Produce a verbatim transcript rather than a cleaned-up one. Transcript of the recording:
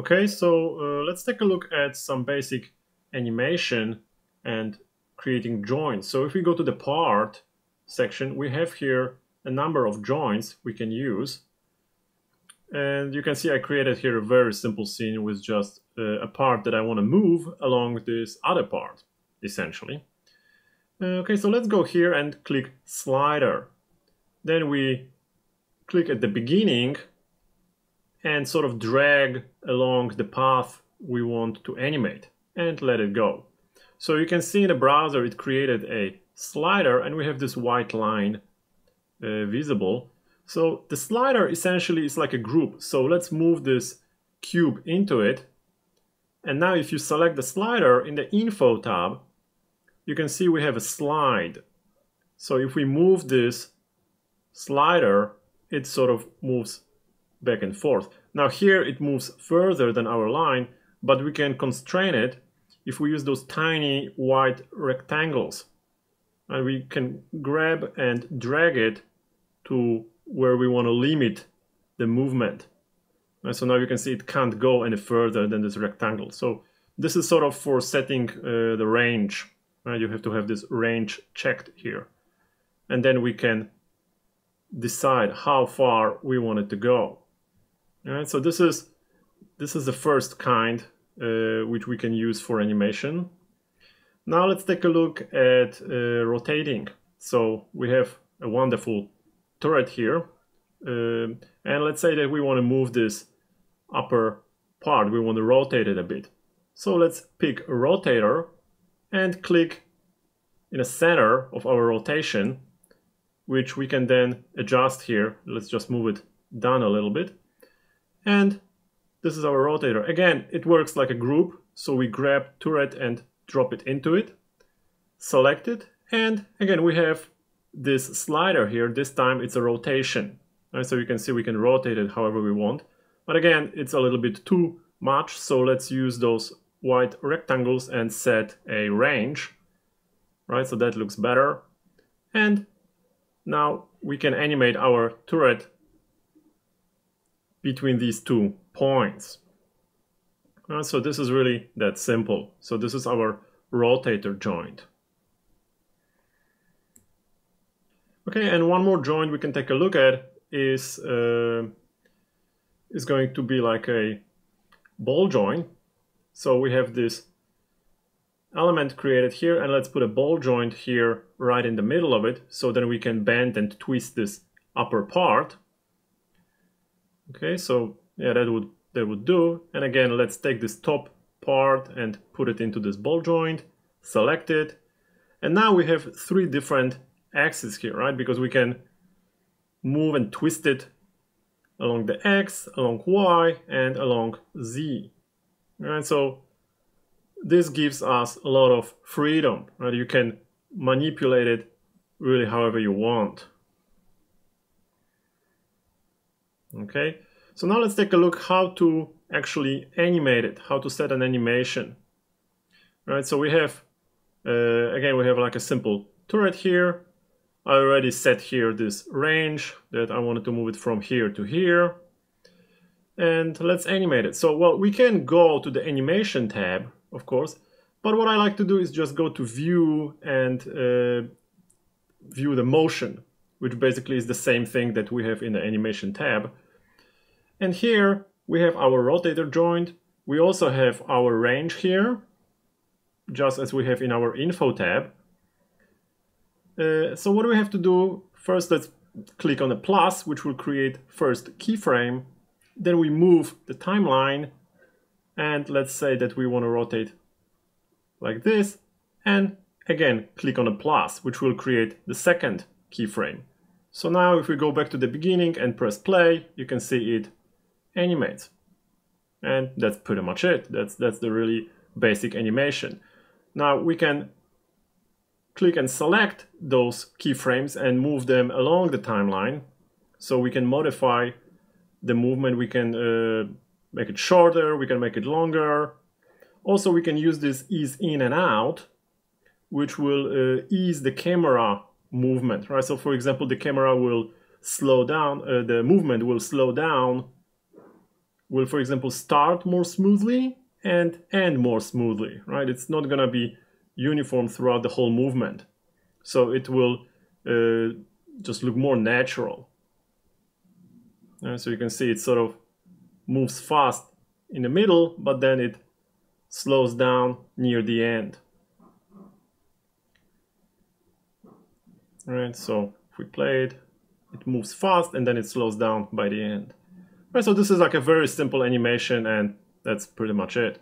Okay, so uh, let's take a look at some basic animation and creating joins. So if we go to the part section, we have here a number of joins we can use. And you can see I created here a very simple scene with just uh, a part that I want to move along this other part, essentially. Uh, okay, so let's go here and click slider. Then we click at the beginning and sort of drag along the path we want to animate and let it go. So you can see in the browser it created a slider and we have this white line uh, visible. So the slider essentially is like a group. So let's move this cube into it. And now if you select the slider in the info tab, you can see we have a slide. So if we move this slider, it sort of moves back and forth. Now here it moves further than our line, but we can constrain it if we use those tiny white rectangles. And we can grab and drag it to where we want to limit the movement. And so now you can see it can't go any further than this rectangle. So this is sort of for setting uh, the range. Uh, you have to have this range checked here. And then we can decide how far we want it to go. All right, so this is, this is the first kind uh, which we can use for animation. Now let's take a look at uh, rotating. So we have a wonderful turret here, uh, and let's say that we want to move this upper part, we want to rotate it a bit. So let's pick a rotator and click in the center of our rotation, which we can then adjust here. Let's just move it down a little bit, and this is our rotator. Again, it works like a group, so we grab turret and drop it into it, select it, and again we have this slider here. This time it's a rotation, right? So you can see we can rotate it however we want, but again it's a little bit too much, so let's use those white rectangles and set a range, right? So that looks better, and now we can animate our turret between these two points. Right? So this is really that simple. So this is our rotator joint. Okay, and one more joint we can take a look at is, uh, is going to be like a ball joint. So we have this element created here, and let's put a ball joint here right in the middle of it, so then we can bend and twist this upper part. Okay, so yeah, that would, that would do. And again, let's take this top part and put it into this ball joint, select it. And now we have three different axes here, right? Because we can move and twist it along the X, along Y, and along Z. Right? So this gives us a lot of freedom, right? You can manipulate it really however you want. Okay, so now let's take a look how to actually animate it, how to set an animation. Right? So we have, uh, again, we have like a simple turret here. I already set here this range that I wanted to move it from here to here. And let's animate it. So, well, we can go to the animation tab, of course, but what I like to do is just go to view and uh, view the motion, which basically is the same thing that we have in the animation tab. And here we have our rotator joint. We also have our range here, just as we have in our info tab. Uh, so what do we have to do? First, let's click on the plus, which will create first keyframe. Then we move the timeline, and let's say that we want to rotate like this, and again click on a plus, which will create the second keyframe. So now if we go back to the beginning and press play, you can see it animates. And that's pretty much it. That's, that's the really basic animation. Now we can click and select those keyframes and move them along the timeline, so we can modify the movement. We can uh, make it shorter, we can make it longer. Also, we can use this ease in and out, which will uh, ease the camera movement, right? So for example, the camera will slow down, uh, the movement will slow down will, for example, start more smoothly and end more smoothly, right? It's not going to be uniform throughout the whole movement. So it will uh, just look more natural. Uh, so you can see it sort of moves fast in the middle, but then it slows down near the end. All right, so if we play it, it moves fast and then it slows down by the end. All right, so this is like a very simple animation, and that's pretty much it.